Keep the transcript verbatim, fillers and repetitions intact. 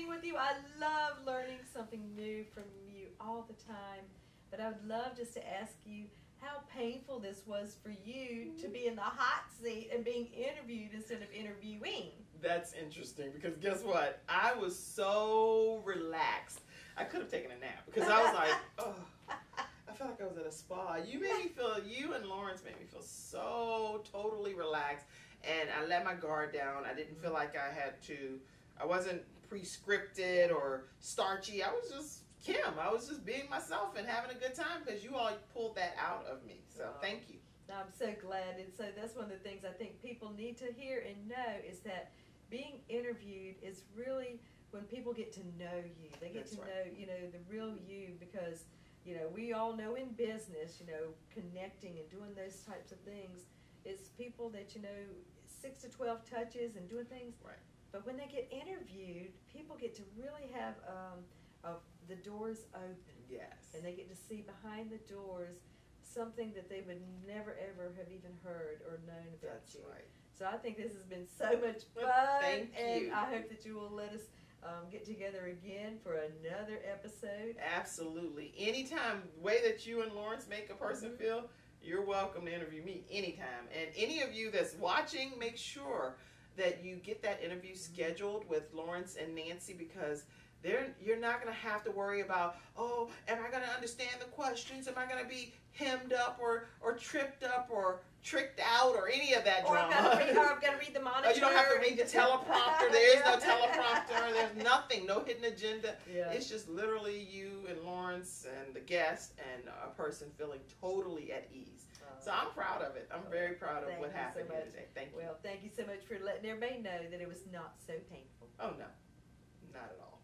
studying with you. I love learning something new from you all the time. But I would love just to ask you how painful this was for you to be in the hot seat and being interviewed instead of interviewing. That's interesting, because guess what? I was so relaxed. I could have taken a nap, because I was like, oh, I felt like I was at a spa. You made me feel, you and Lawrence made me feel so totally relaxed. And I let my guard down. I didn't feel like I had to, I wasn't prescripted or starchy. I was just Kim. I was just being myself and having a good time, because you all pulled that out of me. So oh, thank you. I'm so glad. And so that's one of the things I think people need to hear and know, is that being interviewed is really when people get to know you. They get that's to right. know, you know, the real you, because, you know, we all know in business, you know, connecting and doing those types of things, it's people that, you know, six to twelve touches and doing things. Right. But when they get interviewed, people get to really have um, a, the doors open. Yes. And they get to see behind the doors something that they would never, ever have even heard or known about That's you. Right. So I think this has been so much fun. Thank and you. I hope that you will let us um, get together again for another episode. Absolutely. Anytime, the way that you and Lawrence make a person mm-hmm. feel, you're welcome to interview me anytime. And any of you that's watching, make sure that you get that interview scheduled with Lawrence and Nancy, because they're, you're not going to have to worry about, oh, am I going to understand the questions? Am I going to be hemmed up or, or tripped up or tricked out or any of that or drama? I've got to read the monitor. Oh, you don't have to read the teleprompter. There is no teleprompter. There's nothing, no hidden agenda. Yeah. It's just literally you and Lawrence and the guest and a person feeling totally at ease. So I'm proud of it. I'm very proud of what happened here today. Thank you. Well, thank you so much for letting everybody know that it was not so painful. Oh, no. Not at all.